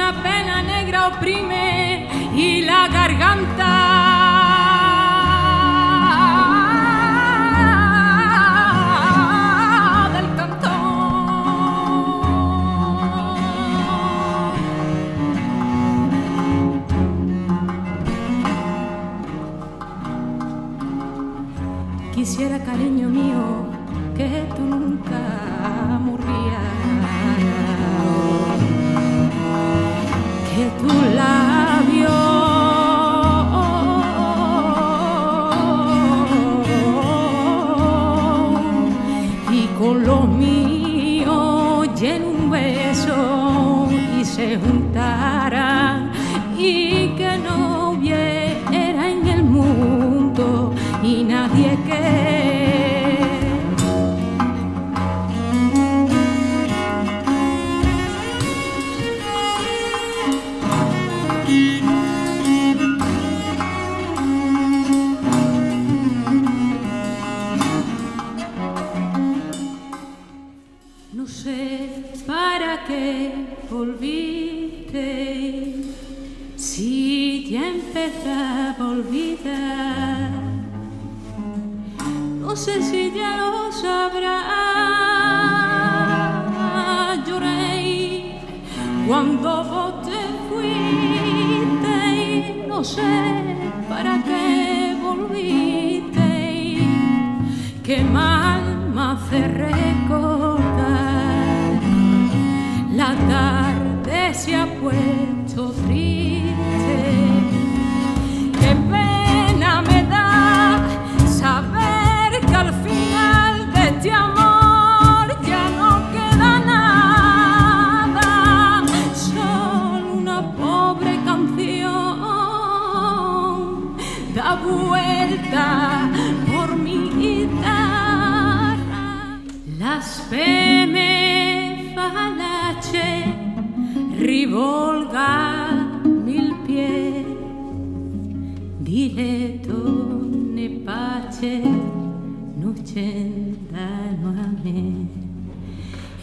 una pena negra oprime y la garganta. Quisiera, cariño mío, que tú nunca murieras, que tu labio y con lo mío llene un beso y se juntara, y que no hubiera en el mundo y nadie que no sé para qué volviste si ya empezaba a olvidar. No sé si ya lo sabrás, lloré cuando vos te fuiste, y no sé para qué volviste, qué mal me hace recordar. La tarde se ha puesto triste, qué pena me da saber que al final de este amor ya no queda nada, solo una pobre canción da vuelta por mi guitarra. Las pene falache rivolga mil pies, dile donde pache. Nucendano a me,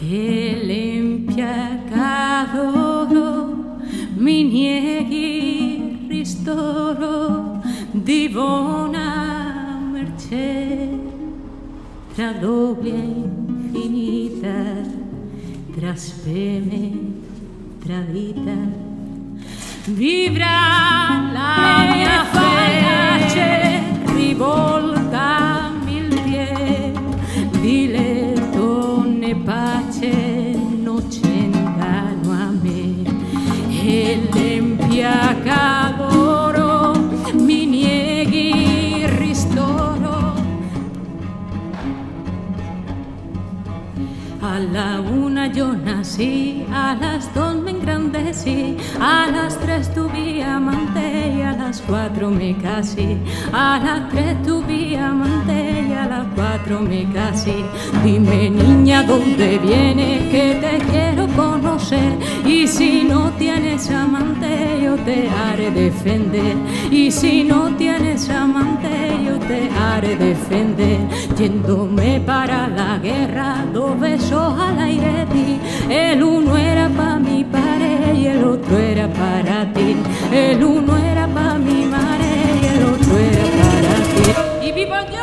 el impiacadoro mi nieghi ristoro di buona mercè, tra doppia infinita, tra speme, tra vita, vibra la mia fede, rivolta. Dile donde pace nocendano a me, el empiacadoro mi nieghi ristoro. A la una yo nací, a las dos me engrandecí, a las tres tuve amante y a las cuatro me casé, a las tres tuve amante y a las cuatro me casé. Dime niña dónde vienes, que te quiero conocer, y si no tienes amante yo te haré defender, y si no tienes amante yo te haré defender. Yéndome para la guerra, dos besos al aire di, el uno era para mi padre y el otro era para ti, el uno era para mi madre y el otro era para ti. Y vivo yo.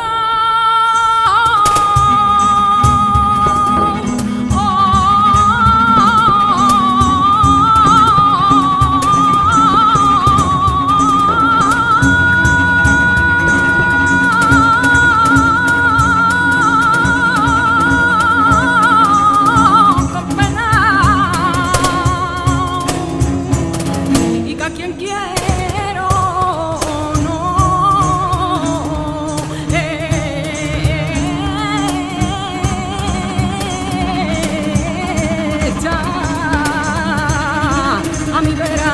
A mi vera.